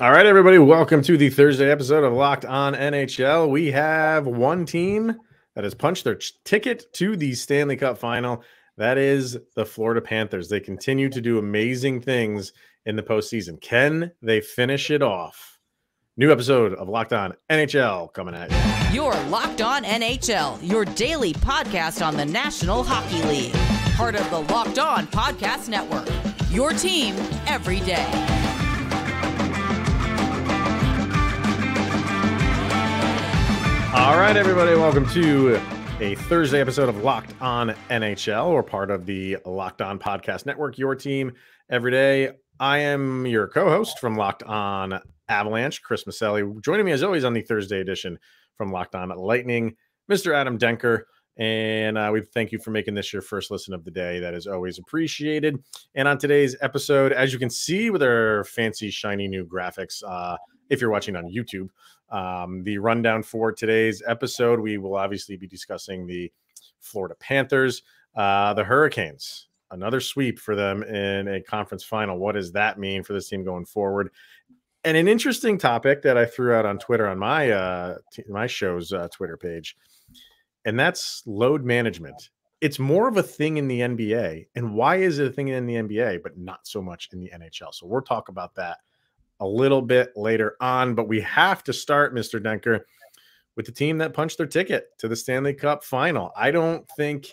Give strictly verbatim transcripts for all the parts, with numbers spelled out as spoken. All right, everybody, welcome to the Thursday episode of Locked On N H L. We have one team that has punched their ticket to the Stanley Cup Final. That is the Florida Panthers. They continue to do amazing things in the postseason. Can they finish it off? New episode of Locked On N H L coming at you. You're Locked On N H L, your daily podcast on the National Hockey League. Part of the Locked On Podcast Network, your team every day. All right, everybody, welcome to a Thursday episode of Locked On N H L. We're part of the Locked On Podcast Network, your team every day. I am your co-host from Locked On Avalanche, Chris Maselli. Joining me, as always, on the Thursday edition from Locked On Lightning, Mister Adam Denker. And uh, we thank you for making this your first listen of the day. That is always appreciated. And on today's episode, as you can see with our fancy, shiny new graphics, uh, if you're watching on YouTube, Um, the rundown for today's episode, we will obviously be discussing the Florida Panthers, uh, the Hurricanes, another sweep for them in a conference final. What does that mean for this team going forward? And an interesting topic that I threw out on Twitter on my, uh, my show's uh, Twitter page, and that's load management. It's more of a thing in the N B A. And why is it a thing in the N B A, but not so much in the N H L? So we'll talk about that a little bit later on, but we have to start, Mister Denker, with the team that punched their ticket to the Stanley Cup Final. I don't think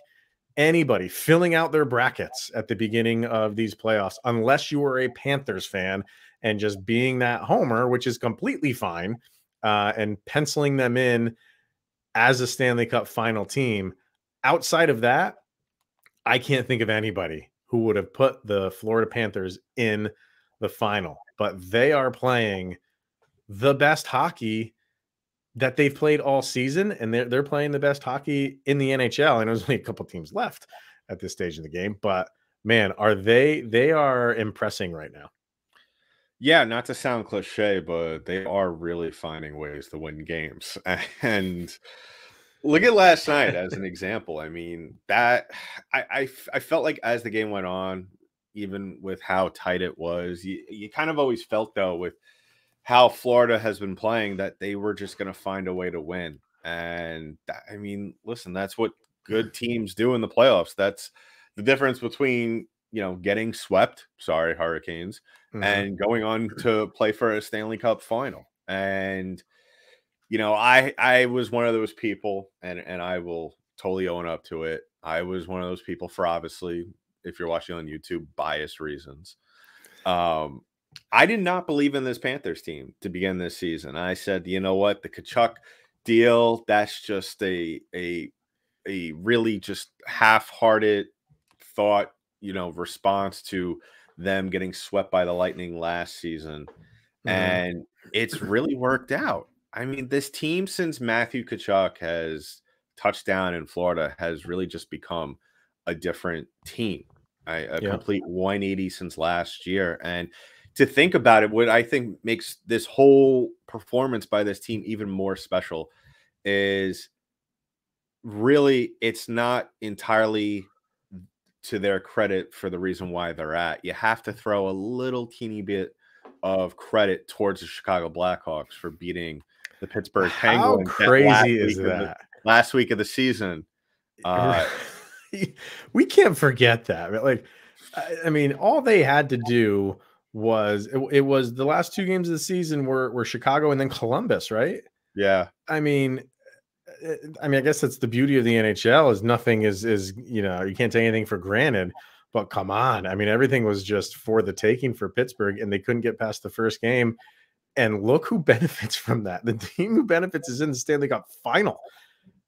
anybody filling out their brackets at the beginning of these playoffs, unless you were a Panthers fan and just being that homer, which is completely fine, uh, and penciling them in as a Stanley Cup Final team. Outside of that, I can't think of anybody who would have put the Florida Panthers in the final. But they are playing the best hockey that they've played all season, and they're, they're playing the best hockey in the N H L. And there's only a couple teams left at this stage of the game. But, man, are they they are impressing right now. Yeah, not to sound cliche, but they are really finding ways to win games. And look at last night as an example. I mean, that I, I, I felt like as the game went on, even with how tight it was, you, you kind of always felt, though, with how Florida has been playing, that they were just going to find a way to win. And I mean, listen, that's what good teams do in the playoffs. That's the difference between, you know, getting swept, sorry, Hurricanes, mm-hmm. and going on to play for a Stanley Cup Final. And, you know, I, I was one of those people, and, and I will totally own up to it. I was one of those people for, obviously, if you're watching on YouTube, bias reasons. Um, I did not believe in this Panthers team to begin this season. I said, you know what, the Tkachuk deal, that's just a, a, a really just half-hearted thought, you know, response to them getting swept by the Lightning last season. Mm-hmm. And it's really worked out. I mean, this team since Matthew Tkachuk has touched down in Florida has really just become a different team, I, a yeah. complete one eighty since last year. And to think about it, what I think makes this whole performance by this team even more special is really it's not entirely to their credit for the reason why they're at. You have to throw a little teeny bit of credit towards the Chicago Blackhawks for beating the Pittsburgh Penguins. How crazy is that? The, last week of the season. Uh, We can't forget that. Like, I mean, all they had to do was it, it was the last two games of the season were were Chicago and then Columbus, right? Yeah. I mean, I mean, I guess that's the beauty of the N H L is nothing is is you know you can't take anything for granted. But come on, I mean, everything was just for the taking for Pittsburgh, and they couldn't get past the first game. And look who benefits from that. The team who benefits is in the Stanley Cup Final.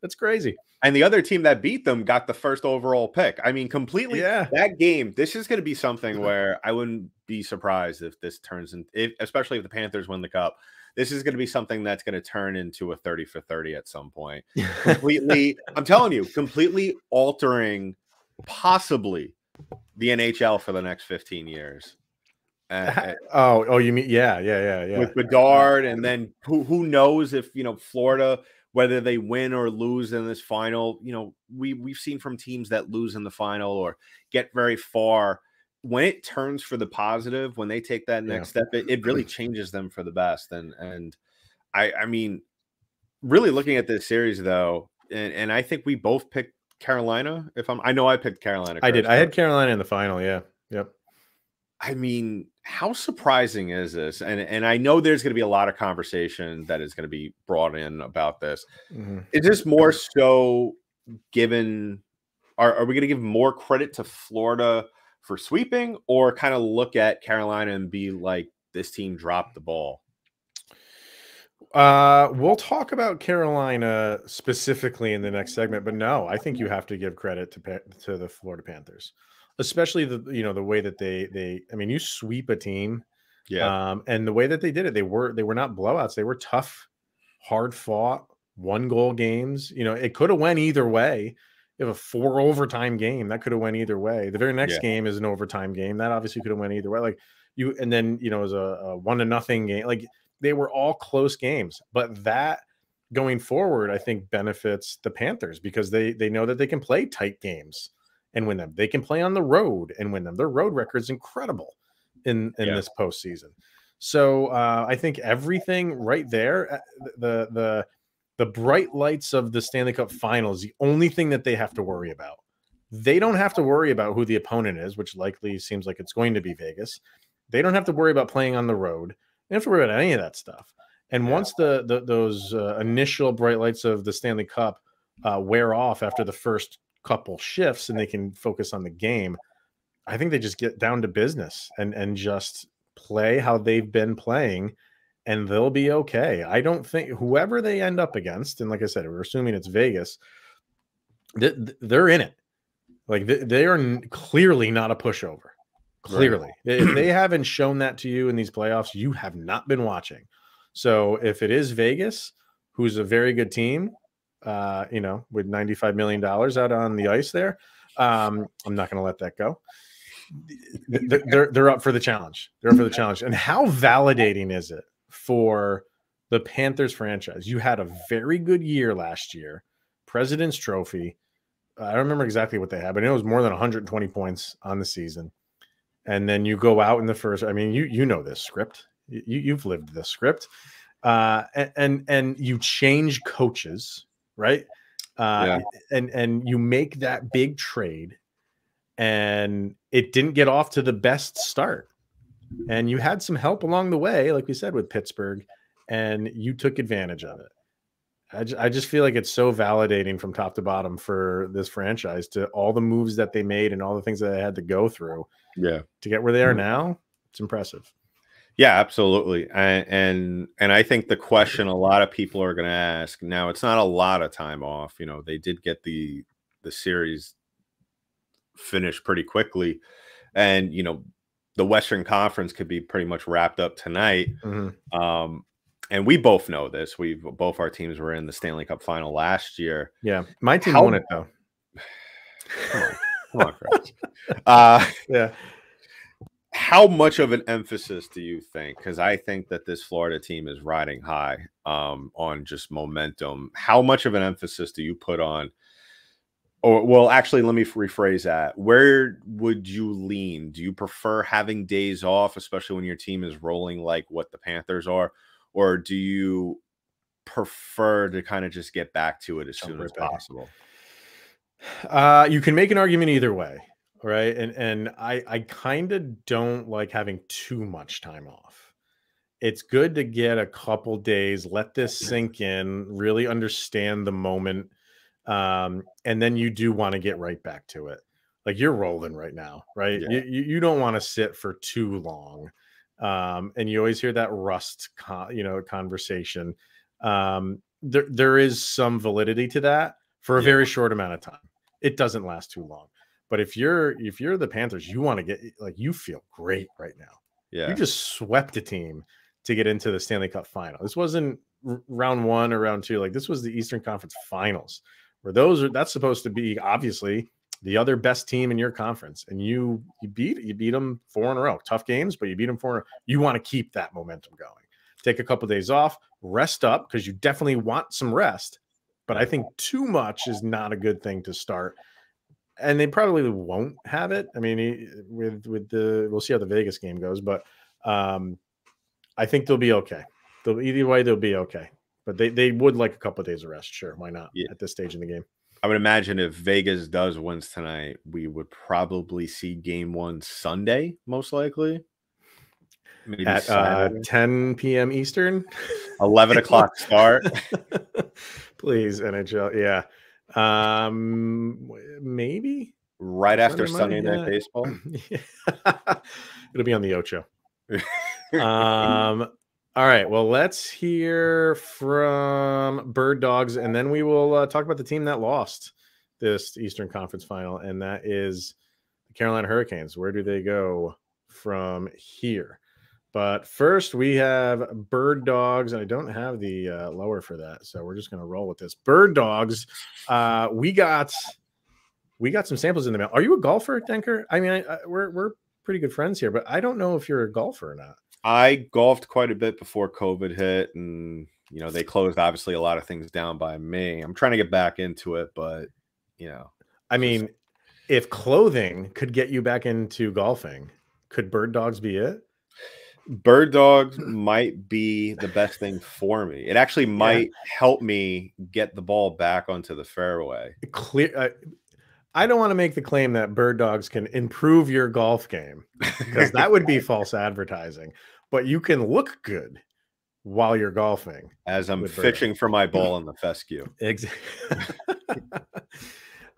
That's crazy. And the other team that beat them got the first overall pick. I mean, completely yeah. that game. This is going to be something where I wouldn't be surprised if this turns in, if, especially if the Panthers win the cup. This is going to be something that's going to turn into a thirty for thirty at some point. Completely, I'm telling you, completely altering possibly the N H L for the next fifteen years. Uh, oh, oh, you mean yeah, yeah, yeah, yeah. With Bedard, and then who who knows if you know Florida. Whether they win or lose in this final, you know, we, we've seen from teams that lose in the final or get very far when it turns for the positive, when they take that next yeah. step, it, it really changes them for the best. And and I, I mean, really looking at this series though, and, and I think we both picked Carolina. If I'm, I know I picked Carolina. Correct? I did. I had Carolina in the final. Yeah. Yep. I mean, how surprising is this? And and I know there's going to be a lot of conversation that is going to be brought in about this. Mm-hmm. Is this more so given? Are, are we going to give more credit to Florida for sweeping, or kind of look at Carolina and be like, this team dropped the ball? Uh, we'll talk about Carolina specifically in the next segment, but no, I think you have to give credit to to the Florida Panthers, especially the you know the way that they they I mean, you sweep a team, yeah, um, and the way that they did it, they were they were not blowouts, they were tough, hard fought, one goal games. You know, it could have went either way. You have a four overtime game that could have went either way. The very next yeah. game is an overtime game that obviously could have went either way. Like you, and then you know, it was a, a one to nothing game. Like they were all close games, but that going forward, I think benefits the Panthers because they they know that they can play tight games and win them. They can play on the road and win them. Their road record's incredible in in yeah. this postseason. So uh, I think everything right there, the the. The bright lights of the Stanley Cup Finals, the only thing that they have to worry about. They don't have to worry about who the opponent is, which likely seems like it's going to be Vegas. They don't have to worry about playing on the road. They don't have to worry about any of that stuff. And yeah. once the, the those uh, initial bright lights of the Stanley Cup uh, wear off after the first couple shifts and they can focus on the game, I think they just get down to business and, and just play how they've been playing, and they'll be okay. I don't think whoever they end up against, and like I said, we're assuming it's Vegas, they, they're in it. Like they, they are clearly not a pushover. Clearly. Right. If they haven't shown that to you in these playoffs, you have not been watching. So if it is Vegas, who's a very good team, uh, you know, with ninety-five million dollars out on the ice there, um, I'm not going to let that go. They're, they're up for the challenge. They're up for the challenge. And how validating is it for the Panthers franchise? You had a very good year last year, President's Trophy. I don't remember exactly what they had, but it was more than one hundred twenty points on the season. And then you go out in the first, I mean, you, you know, this script, you you've lived this script, uh, and, and, and you change coaches, right? Uh, yeah. and, and you make that big trade and it didn't get off to the best start. And you had some help along the way, like we said, with Pittsburgh, and you took advantage of it. I just, I just feel like it's so validating from top to bottom for this franchise, to all the moves that they made and all the things that they had to go through yeah. to get where they are now. It's impressive. Yeah, absolutely. And, and, and I think the question a lot of people are going to ask now, it's not a lot of time off. You know, they did get the, the series finished pretty quickly, and, you know, the Western Conference could be pretty much wrapped up tonight. Mm-hmm. Um, and we both know this. We've both our teams were in the Stanley Cup Final last year. Yeah. My team How... won it though. Come on. Come on, Chris. Uh, yeah. How much of an emphasis do you think? Because I think that this Florida team is riding high um, on just momentum. How much of an emphasis do you put on? Or, well, actually, let me rephrase that. Where would you lean? Do you prefer having days off, especially when your team is rolling like what the Panthers are? Or do you prefer to kind of just get back to it as soon as possible? Uh, you can make an argument either way, right? And and I, I kind of don't like having too much time off. It's good to get a couple days, let this sink in, really understand the moment. Um, and then you do want to get right back to it. Like you're rolling right now, right? Yeah. You, you don't want to sit for too long. Um, and you always hear that rust, con you know, conversation. Um, there, there is some validity to that for a yeah. very short amount of time. It doesn't last too long, but if you're, if you're the Panthers, you want to get like, you feel great right now. Yeah. You just swept a team to get into the Stanley Cup Final. This wasn't round one or round two. Like this was the Eastern Conference Finals, where those are, that's supposed to be obviously the other best team in your conference, and you you beat you beat them four in a row. Tough games, but you beat them four in a row. You want to keep that momentum going. Take a couple of days off, rest up, because you definitely want some rest. But I think too much is not a good thing to start. and they probably won't have it. I mean, he, with with the we'll see how the Vegas game goes, but um, I think they'll be okay. They'll, either way, they'll be okay. But they they would like a couple of days of rest. Sure, why not? Yeah. At this stage in the game, I would imagine if Vegas does wins tonight, we would probably see game one Sunday, most likely. Maybe at uh, ten p m Eastern, eleven o'clock start. Please, N H L, yeah. Um, maybe right after Sunday Night Baseball. It'll be on the Ocho. um. All right. Well, let's hear from Birddogs, and then we will uh, talk about the team that lost this Eastern Conference Final, and that is the Carolina Hurricanes. Where do they go from here? But first, we have Birddogs, and I don't have the uh, lower for that, so we're just going to roll with this. Birddogs, uh, we got we got some samples in the mail. Are you a golfer, Denker? I mean, I, I, we're we're pretty good friends here, but I don't know if you're a golfer or not. I golfed quite a bit before COVID hit, and you know they closed obviously a lot of things down by me. I'm trying to get back into it, but you know, I mean, just... if clothing could get you back into golfing, could Birddogs be it? Birddogs might be the best thing for me. It actually might yeah. help me get the ball back onto the fairway. Clear. Uh, I don't want to make the claim that Birddogs can improve your golf game because that would be false advertising. But you can look good while you're golfing. As I'm fishing for my ball in the fescue. Exactly.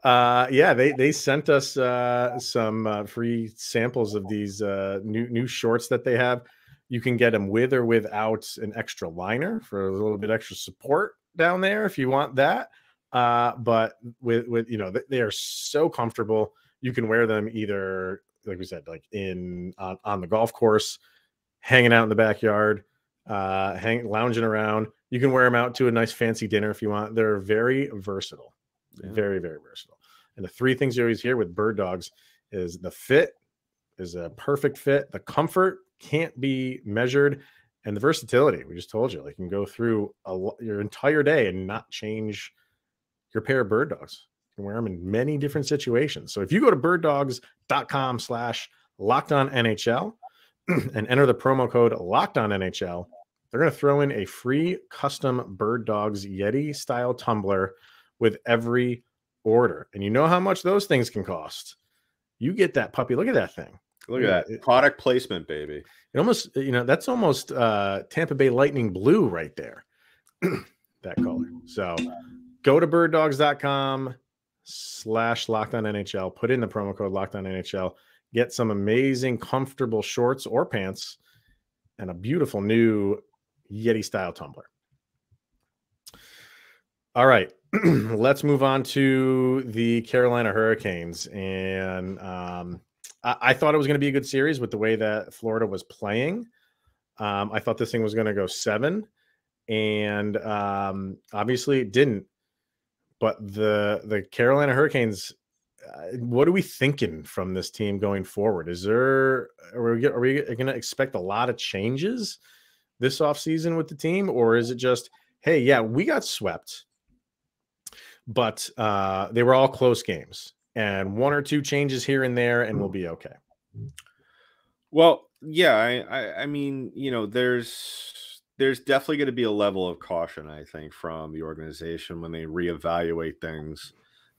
Uh, yeah, they, they sent us uh, some uh, free samples of these uh, new new shorts that they have. You can get them with or without an extra liner for a little bit extra support down there if you want that. Uh, but with with you know they are so comfortable. You can wear them either, like we said, like in on, on the golf course, hanging out in the backyard, uh, hang lounging around. You can wear them out to a nice fancy dinner if you want. They're very versatile. Yeah. Very, very versatile. And the three things you always hear with Birddogs is the fit is a perfect fit. The comfort can't be measured. And the versatility, we just told you, like you can go through a, your entire day and not change your pair of Birddogs. You can wear them in many different situations. So if you go to birddogs.com slash locked on NHL and enter the promo code locked on N H L, they're going to throw in a free custom Birddogs Yeti style tumbler with every order. And you know how much those things can cost. You get that puppy. Look at that thing. Look at that. It, product placement, baby. It almost, you know, that's almost uh, Tampa Bay Lightning blue right there. That color. So go to birddogs.com slash locked on N H L. Put in the promo code locked on N H L. Get some amazing, comfortable shorts or pants and a beautiful new Yeti style tumbler. All right. Let's move on to the Carolina Hurricanes. And um, I, I thought it was going to be a good series with the way that Florida was playing. Um, I thought this thing was going to go seven, and um, obviously it didn't. But the, the Carolina Hurricanes, uh, what are we thinking from this team going forward? Is there, are we, are we going to expect a lot of changes this offseason with the team? Or is it just, hey, yeah, we got swept, but uh, they were all close games, and one or two changes here and there, and we'll be okay? Well, yeah, I, I, I mean, you know, there's there's definitely going to be a level of caution, I think, from the organization when they reevaluate things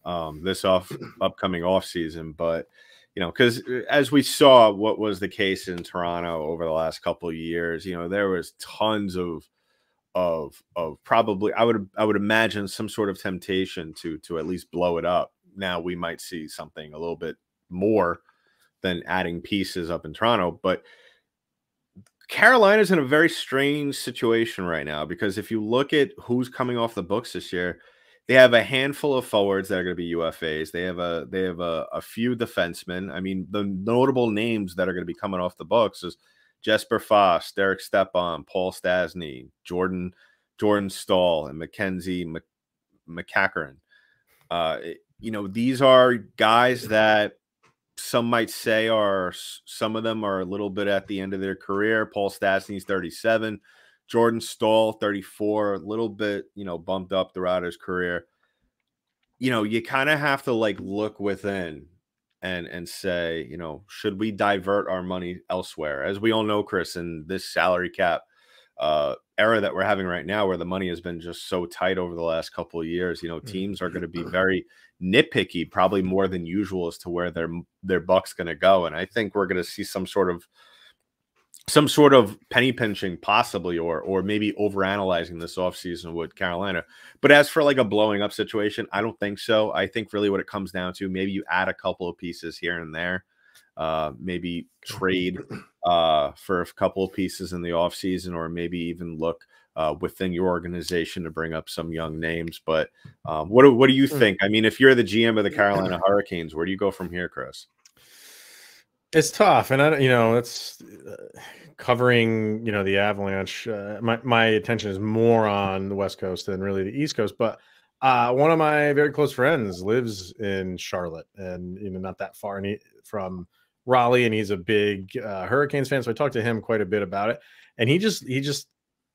um, this off upcoming offseason. But, you know, because as we saw what was the case in Toronto over the last couple of years, you know, there was tons of Of of probably I would I would imagine some sort of temptation to to at least blow it up. Now we might see something a little bit more than adding pieces up in Toronto, but Carolina's in a very strange situation right now because if you look at who's coming off the books this year, they have a handful of forwards that are going to be U F As. They have a they have a, a few defensemen. I mean, the notable names that are going to be coming off the books is Jesper Foss, Derek Stepan, Paul Stastny, Jordan Jordan Staal, and Mackenzie McCarran. Uh, you know, these are guys that some might say are, some of them are a little bit at the end of their career. Paul Stastny's thirty-seven, Jordan Staal, thirty-four, a little bit, you know, bumped up throughout his career. you know, you kind of have to like look within and and say, you know, should we divert our money elsewhere? As we all know, Chris, in this salary cap uh, era that we're having right now, where the money has been just so tight over the last couple of years, you know, teams are going to be very nitpicky, probably more than usual, as to where their their buck's going to go. And I think we're going to see some sort of some sort of penny pinching possibly, or or maybe overanalyzing this offseason with Carolina. But as for like a blowing up situation, I don't think so. I think really what it comes down to, maybe you add a couple of pieces here and there, uh, maybe trade uh, for a couple of pieces in the offseason, or maybe even look uh, within your organization to bring up some young names. But um, what, do, what do you think? I mean, if you're the G M of the Carolina Hurricanes, where do you go from here, Chris? It's tough, and I, you know, it's uh, covering, you know, the Avalanche. Uh, my my attention is more on the West Coast than really the East Coast. But uh, one of my very close friends lives in Charlotte, and you know, not that far from Raleigh, and he's a big uh, Hurricanes fan. So I talked to him quite a bit about it, and he just he just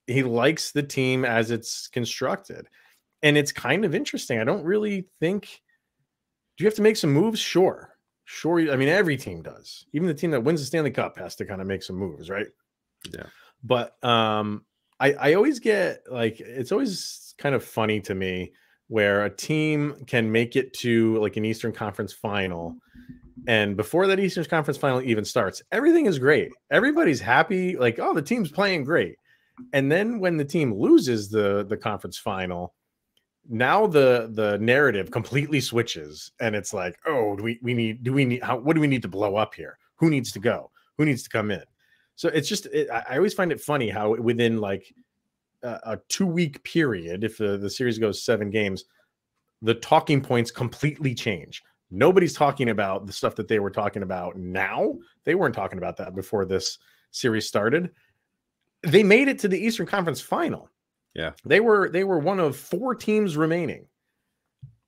he likes the team as it's constructed, and it's kind of interesting. I don't really think. Do you have to make some moves? Sure. Sure, I mean, every team does. Even the team that wins the Stanley Cup has to kind of make some moves, right? Yeah. But um, I, I always get, like, it's always kind of funny to me where a team can make it to, like, an Eastern Conference Final. And before that Eastern Conference Final even starts, everything is great. Everybody's happy. Like, oh, the team's playing great. And then when the team loses the, the conference final, now the the narrative completely switches, and it's like, oh, do we we need do we need how, what do we need to blow up here? Who needs to go? Who needs to come in? So it's just it, I always find it funny how within like a, a two week period, if the, the series goes seven games, the talking points completely change. Nobody's talking about the stuff that they were talking about now. They weren't talking about that before this series started. They made it to the Eastern Conference Final. Yeah, they were they were one of four teams remaining.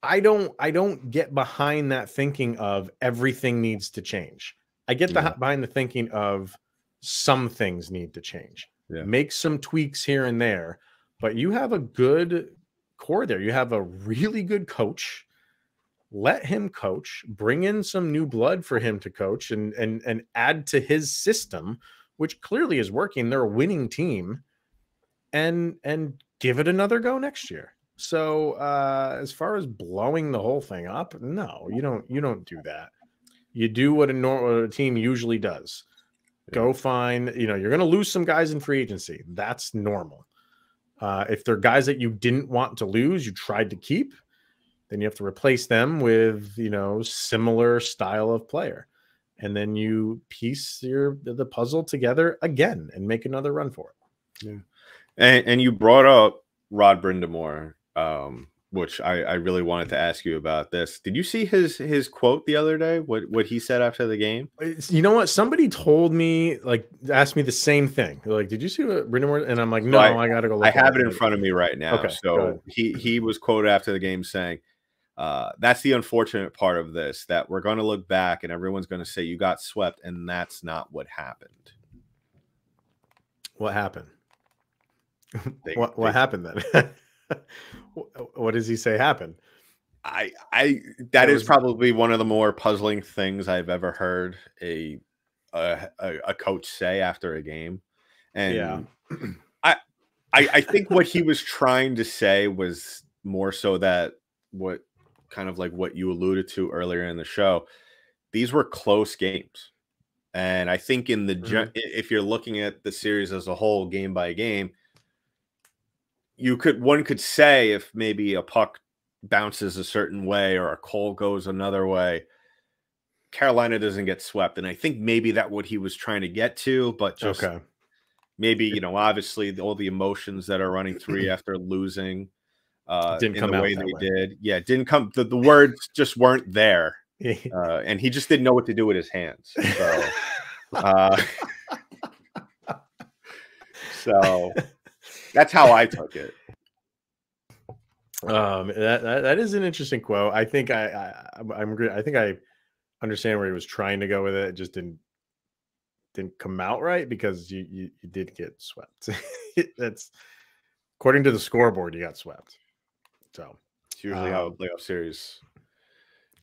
I don't I don't get behind that thinking of everything needs to change. I get yeah. the, behind the thinking of some things need to change. Yeah. Make some tweaks here and there, but you have a good core there. You have a really good coach. Let him coach. Bring in some new blood for him to coach and and and add to his system, which clearly is working. They're a winning team. And and give it another go next year. So uh, as far as blowing the whole thing up, no, you don't. You don't do that. You do what a normal team usually does. Yeah. Go find. You know, you're going to lose some guys in free agency. That's normal. Uh, if they're guys that you didn't want to lose, you tried to keep, then you have to replace them with, you know, similar style of player, and then you piece your the puzzle together again and make another run for it. Yeah. And, and you brought up Rod Brind-Amour, um, which I, I really wanted to ask you about this. Did you see his his quote the other day? What what he said after the game? You know what? Somebody told me, like, asked me the same thing. They're like, did you see what Brind-Amour? And I'm like, no, I, I gotta go look. I have it in front of me right now. Okay, so he he was quoted after the game saying, uh, "That's the unfortunate part of this, that we're going to look back and everyone's going to say you got swept, and that's not what happened." What happened? They, what what they, happened then? What does he say happened? I I that was, is probably one of the more puzzling things I've ever heard a a, a coach say after a game. And yeah. I, I I think what he was trying to say was more so that what kind of like what you alluded to earlier in the show. These were close games, and I think in the mm-hmm. if you're looking at the series as a whole, game by game. You could one could say if maybe a puck bounces a certain way or a call goes another way, Carolina doesn't get swept. And I think maybe that's what he was trying to get to, but just okay. maybe, you know, obviously all the emotions that are running through after losing uh, didn't in come the out way they way. did. Yeah, it didn't come. The, the words just weren't there. Uh, and he just didn't know what to do with his hands. So, uh, so. That's how I took it. Um, that, that that is an interesting quote. I think I, I I'm I think I understand where he was trying to go with it. It just didn't didn't come out right because you you, you did get swept. That's according to the scoreboard. You got swept. So It's usually um, how a playoff series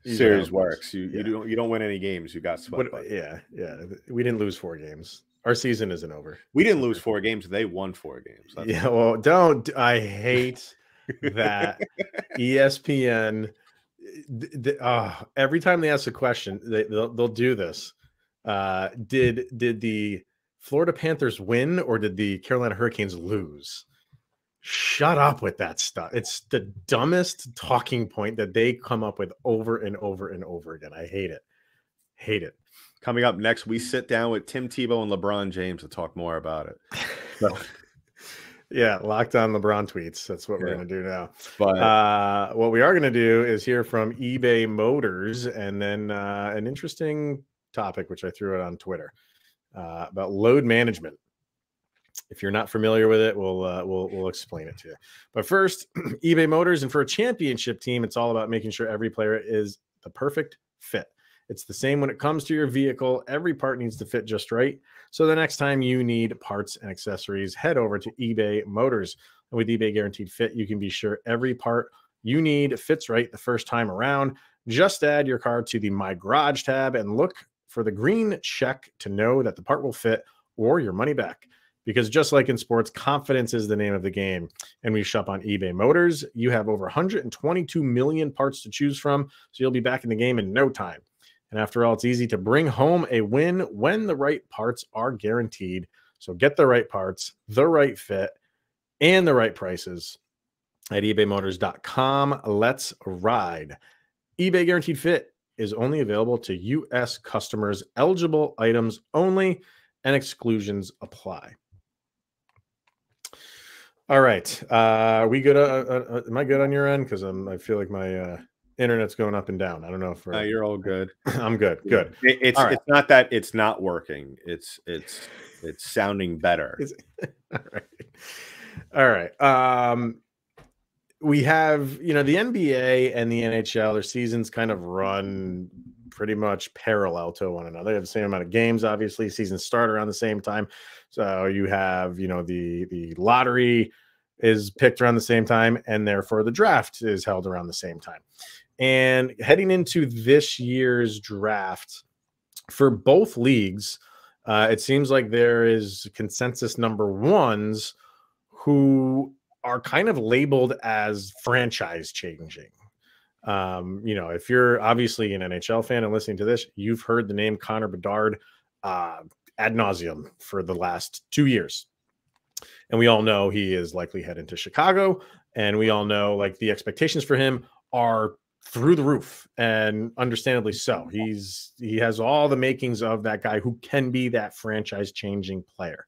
series works. You yeah. you don't you don't win any games. You got swept. What, yeah, yeah. We didn't lose four games. Our season isn't over. We didn't lose four games. They won four games. That's yeah. Well, don't. I hate that E S P N. Th- th- oh, every time they ask a question, they, they'll they'll do this. Uh, did did the Florida Panthers win or did the Carolina Hurricanes lose? Shut up with that stuff. It's the dumbest talking point that they come up with over and over and over again. I hate it. Hate it. Coming up next, we sit down with Tim Tebow and LeBron James to talk more about it. So. Yeah, Locked On LeBron Tweets. That's what we're yeah. going to do now. But uh, what we are going to do is hear from eBay Motors and then uh, an interesting topic, which I threw out on Twitter, uh, about load management. If you're not familiar with it, we'll uh, we'll we'll explain it to you. But first, eBay Motors. And for a championship team, it's all about making sure every player is the perfect fit. It's the same when it comes to your vehicle. Every part needs to fit just right. So the next time you need parts and accessories, head over to eBay Motors. And with eBay Guaranteed Fit, you can be sure every part you need fits right the first time around. Just add your car to the My Garage tab and look for the green check to know that the part will fit or your money back. Because just like in sports, confidence is the name of the game. And we shop on eBay Motors. You have over one hundred twenty-two million parts to choose from, so you'll be back in the game in no time. And after all, it's easy to bring home a win when the right parts are guaranteed. So get the right parts, the right fit, and the right prices at ebay motors dot com. Let's ride. eBay Guaranteed Fit is only available to U S customers, eligible items only, and exclusions apply. All right. Uh, are we good? Uh, uh, am I good on your end? Because I feel like my... Uh, Internet's going up and down. I don't know if we're... No, you're all good. I'm good. Good. It, it's right. It's not that it's not working. It's it's it's sounding better. It's, all right. All right. Um, we have, you know, the N B A and the N H L, their seasons kind of run pretty much parallel to one another. They have the same amount of games, obviously. Seasons start around the same time. So you have, you know, the the lottery is picked around the same time, and therefore the draft is held around the same time. And heading into this year's draft for both leagues, uh, it seems like there is consensus number ones who are kind of labeled as franchise changing. Um, you know, if you're obviously an N H L fan and listening to this, you've heard the name Connor Bedard uh, ad nauseum for the last two years. And we all know he is likely heading to Chicago. And we all know, like, the expectations for him are through the roof, and understandably so. He's he has all the makings of that guy who can be that franchise-changing player.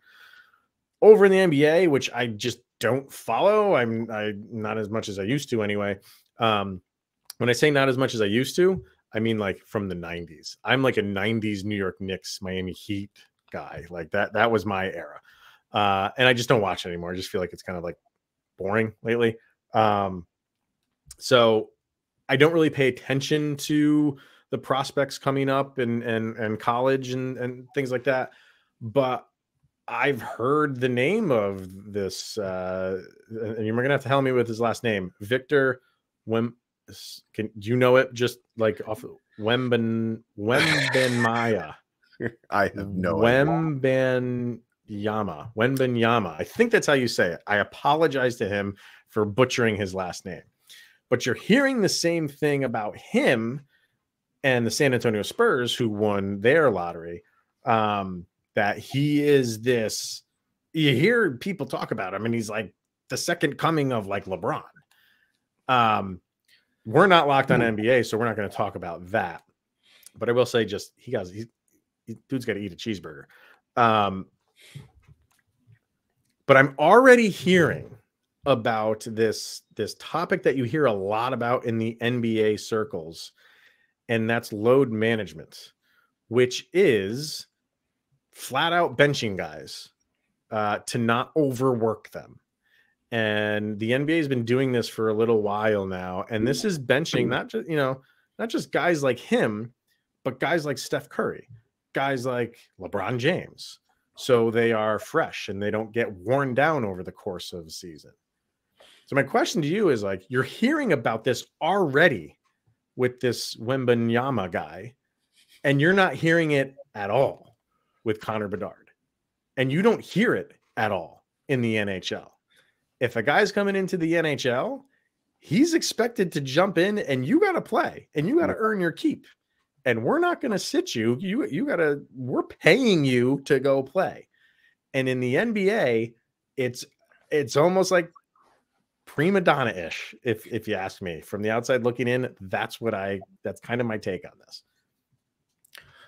Over in the N B A, which I just don't follow, I'm I not as much as I used to anyway. Um, when I say not as much as I used to, I mean like from the nineties. I'm like a nineties New York Knicks, Miami Heat guy. Like that, that was my era. Uh, and I just don't watch it anymore. I just feel like it's kind of like boring lately. Um, so I don't really pay attention to the prospects coming up and, and, and college and, and things like that. But I've heard the name of this, uh, and you're going to have to help me with his last name, Victor Wem. Can do you know it? Just like off Wemben, Wembanyama. I have no Wemben. idea. Yama, Wembanyama. I think that's how you say it. I apologize to him for butchering his last name. But you're hearing the same thing about him and the San Antonio Spurs, who won their lottery, um, that he is this. You hear people talk about him, and he's like the second coming of like LeBron. Um, we're not locked on N B A, so we're not going to talk about that. But I will say, just he got he, dude's got to eat a cheeseburger. Um, But I'm already hearing about this, this topic that you hear a lot about in the N B A circles, and that's load management, which is flat out benching guys uh, to not overwork them. And the N B A has been doing this for a little while now, and this is benching not just, you know, not just guys like him, but guys like Steph Curry, guys like LeBron James. So they are fresh and they don't get worn down over the course of a season. So my question to you is, like, you're hearing about this already with this Wembanyama guy, and you're not hearing it at all with Connor Bedard, and you don't hear it at all in the N H L. If a guy's coming into the N H L, he's expected to jump in, and you got to play, and you got to earn your keep. And we're not going to sit you. You, you got to, we're paying you to go play. And in the N B A, it's, it's almost like prima donna ish. If, if you ask me from the outside looking in, that's what I, that's kind of my take on this.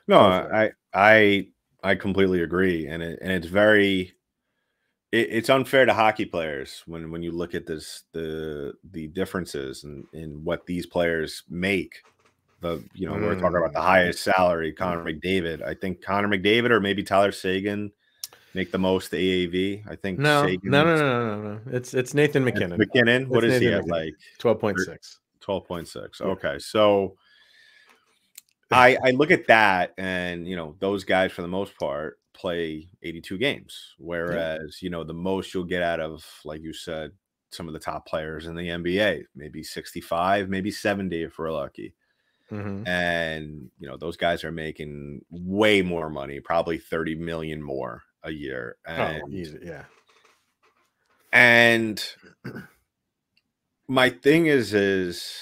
No, I, I, I completely agree. And it, and it's very, it, it's unfair to hockey players when, when you look at this, the, the differences in, in what these players make. The, you know, mm. we're talking about the highest salary, Connor McDavid. I think Connor McDavid or maybe Tyler Seguin make the most A A V. I think no, Sagan no, no, no, no, no. It's it's Nathan McKinnon. It's McKinnon, what it's is Nathan he at McKinnon. Like? Twelve point six. Twelve point six. Okay, so I I look at that, and you know those guys for the most part play eighty-two games, whereas yeah. you know the most you'll get out of, like you said, some of the top players in the N B A, maybe sixty-five, maybe seventy if we're lucky. Mm-hmm. And, you know, those guys are making way more money, probably thirty million more a year. And, oh, easy. Yeah. And my thing is, is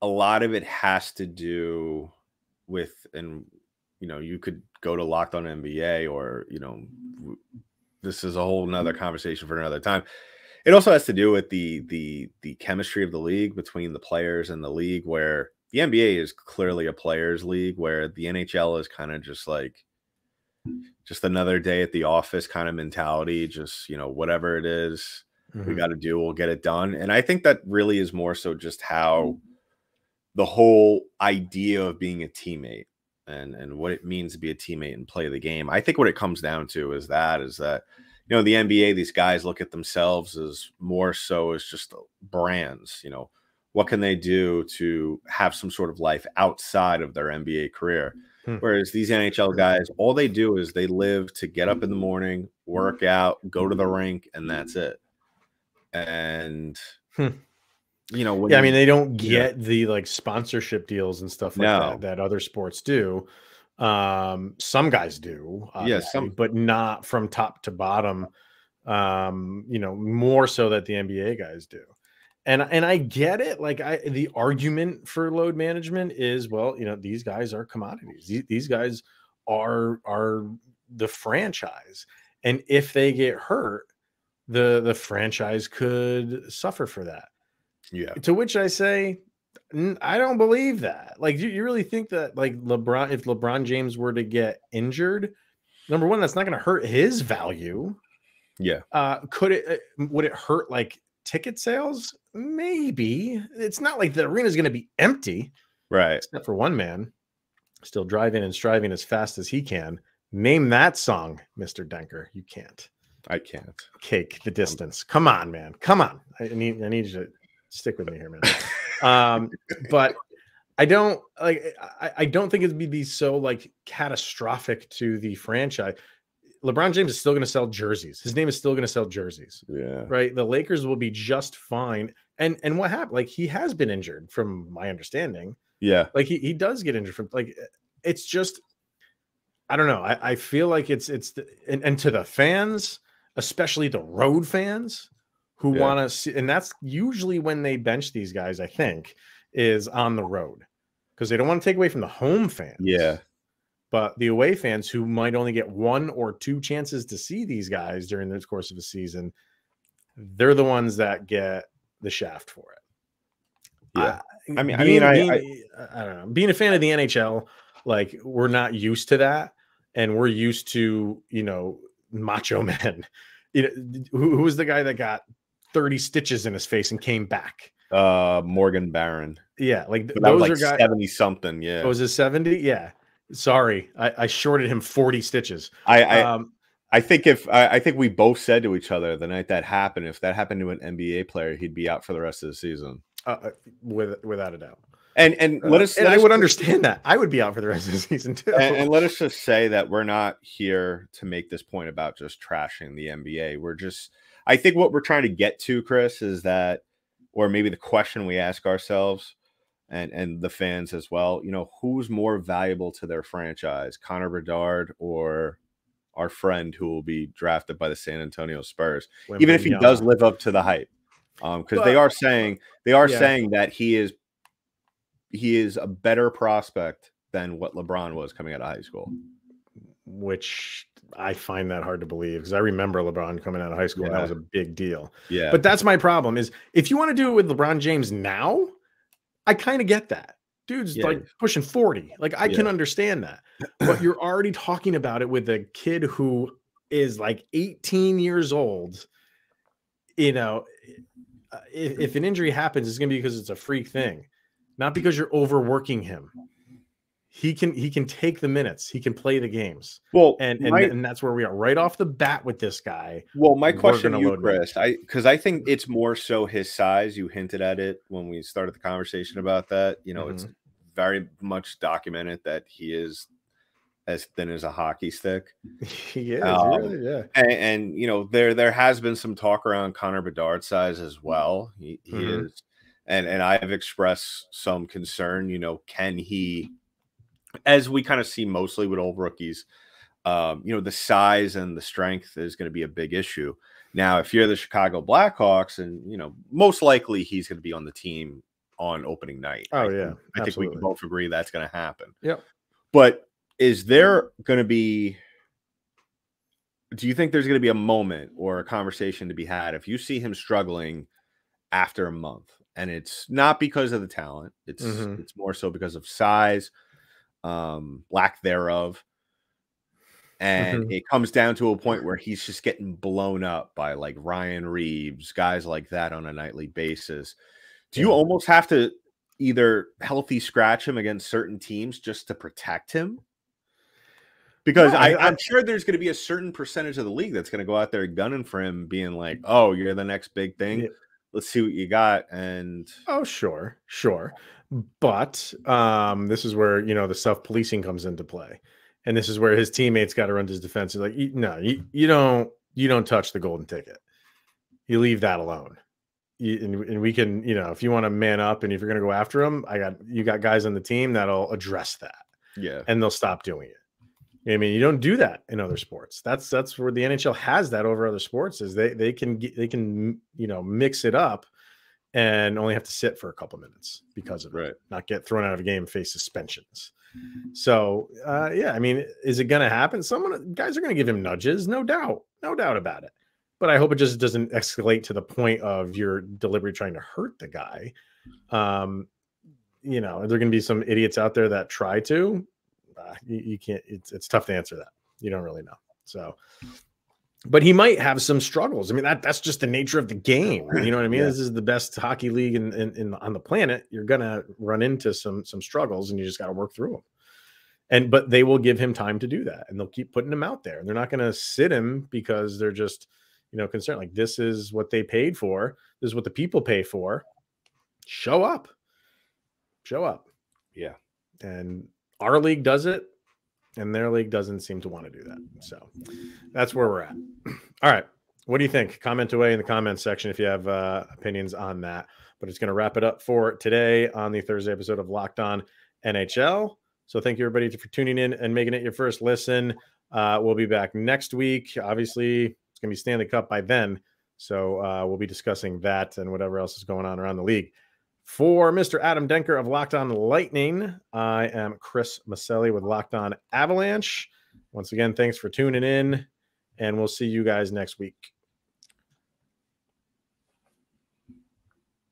a lot of it has to do with, and, you know, you could go to Locked On N B A or, you know, this is a whole nother conversation for another time. It also has to do with the, the, the chemistry of the league between the players and the league, where the N B A is clearly a players' league, where the N H L is kind of just like just another day at the office kind of mentality. Just, you know, whatever it is mm-hmm. we got to do, we'll get it done. And I think that really is more so just how the whole idea of being a teammate and, and what it means to be a teammate and play the game. I think what it comes down to is that is that, you know, the N B A, these guys look at themselves as more so as just brands, you know. What can they do to have some sort of life outside of their N B A career? Hmm. Whereas these N H L guys, all they do is they live to get up in the morning, work out, go to the rink, and that's it. And, hmm. you know, when yeah, you, I mean, they don't get yeah. the like sponsorship deals and stuff like no. that, that other sports do. Um, some guys do, yeah, some, but not from top to bottom. Um, you know, more so that the N B A guys do. And, and I get it. Like I, the argument for load management is, well, you know, these guys are commodities. These, these guys are, are the franchise. And if they get hurt, the, the franchise could suffer for that. Yeah. To which I say, I don't believe that. Like, do you really think that like LeBron, if LeBron James were to get injured, number one, that's not going to hurt his value. Yeah. Uh, could it, would it hurt like ticket sales? Maybe. It's not like the arena is going to be empty, right? Except for one man still driving and striving as fast as he can. Name that song, Mister Denker. You can't. I can't. Cake the distance. Come on, man. Come on. I need. I need you to stick with me here, man. um, but I don't like. I, I don't think it'd be so like catastrophic to the franchise. LeBron James is still going to sell jerseys. His name is still going to sell jerseys. Yeah. Right. The Lakers will be just fine. And, and what happened? Like he has been injured from my understanding. Yeah. Like he, he does get injured from like, it's just, I don't know. I, I feel like it's, it's, the, and, and to the fans, especially the road fans who yeah. want to see, and that's usually when they bench these guys, I think, is on the road because they don't want to take away from the home fans. Yeah. But the away fans who might only get one or two chances to see these guys during the course of a season, they're the ones that get the shaft for it. Yeah, uh, I mean, being, I mean, I, being, I, I, I don't know. Being a fan of the N H L, like we're not used to that, and we're used to you know macho men. You know, who, who was the guy that got thirty stitches in his face and came back? Uh, Morgan Barron. Yeah, like th those like are guys seventy something. Yeah, oh, was it seventy? Yeah. Sorry, I, I shorted him forty stitches. I I, um, I think if I, I think we both said to each other the night that happened, if that happened to an N B A player, he'd be out for the rest of the season, uh, with, without a doubt. And and let us. Uh, and let I us, would understand that. I would be out for the rest of the season too. And, and let us just say that we're not here to make this point about just trashing the N B A. We're just. I think what we're trying to get to, Chris, is that, or maybe the question we ask ourselves, and and the fans as well. You know, who's more valuable to their franchise, Connor Bedard or our friend who will be drafted by the San Antonio Spurs, Wembanyama. Even if he does live up to the hype, because um, they are saying they are yeah. saying that he is. He is a better prospect than what LeBron was coming out of high school, which I find that hard to believe because I remember LeBron coming out of high school. Yeah. And that was a big deal. Yeah. But that's my problem is if you want to do it with LeBron James now, I kind of get that. Dude's yeah. like pushing forty. Like I yeah. can understand that, but you're already talking about it with a kid who is like eighteen years old. You know, if, if an injury happens, it's going to be because it's a freak thing. Not because you're overworking him. He can he can take the minutes. He can play the games. Well, and and, my, and that's where we are right off the bat with this guy. Well, my question to you, Chris, I because I think it's more so his size. You hinted at it when we started the conversation about that. You know, mm-hmm. it's very much documented that he is as thin as a hockey stick. He is, um, really, yeah. And, and you know, there there has been some talk around Connor Bedard's size as well. He, he mm-hmm. is. And and I've expressed some concern, you know, can he, as we kind of see mostly with old rookies, um, you know, the size and the strength is going to be a big issue. Now, if you're the Chicago Blackhawks and, you know, most likely he's going to be on the team on opening night. Oh, I yeah. Think, I think we can both agree that's going to happen. Yeah. But is there going to be, do you think there's going to be a moment or a conversation to be had if you see him struggling after a month? And it's not because of the talent. It's mm-hmm. it's more so because of size, um, lack thereof. And mm-hmm. it comes down to a point where he's just getting blown up by like Ryan Reeves, guys like that on a nightly basis. Do yeah. you almost have to either healthy scratch him against certain teams just to protect him? Because no, I, I, I'm sure there's going to be a certain percentage of the league that's going to go out there gunning for him, being like, oh, you're the next big thing. Yeah. Let's see what you got. And oh, sure, sure. But um, this is where, you know, the self-policing comes into play. And this is where his teammates got to run his defense. Like, no, you, you don't, you don't touch the golden ticket. You leave that alone. You, and, and we can, you know, if you want to man up and if you're going to go after him, I got, you got guys on the team that'll address that. Yeah. And they'll stop doing it. I mean, you don't do that in other sports. That's that's where the N H L has that over other sports is they they can get, they can you know mix it up and only have to sit for a couple minutes because of right. it, not get thrown out of a game, face suspensions. So uh, yeah, I mean, is it going to happen? Someone guys are going to give him nudges, no doubt, no doubt about it. But I hope it just doesn't escalate to the point of you're deliberately trying to hurt the guy. Um, you know, are there going to be some idiots out there that try to? Uh, you, you can't, it's, it's tough to answer that. You don't really know. So, but he might have some struggles. I mean, that that's just the nature of the game. You know what I mean? Yeah. This is the best hockey league in, in, in on the planet. You're going to run into some, some struggles and you just got to work through them. And, but they will give him time to do that and they'll keep putting him out there and they're not going to sit him because they're just, you know, concerned. Like this is what they paid for. This is what the people pay for. Show up, show up. Yeah. And our league does it, and their league doesn't seem to want to do that. So that's where we're at. All right. What do you think? Comment away in the comments section if you have uh, opinions on that. But it's going to wrap it up for today on the Thursday episode of Locked On N H L. So thank you, everybody, for tuning in and making it your first listen. Uh, we'll be back next week. Obviously, it's going to be Stanley Cup by then. So uh, we'll be discussing that and whatever else is going on around the league. For Mister Adam Denker of Locked On Lightning, I am Chris Maselli with Locked On Avalanche. Once again, thanks for tuning in, and we'll see you guys next week.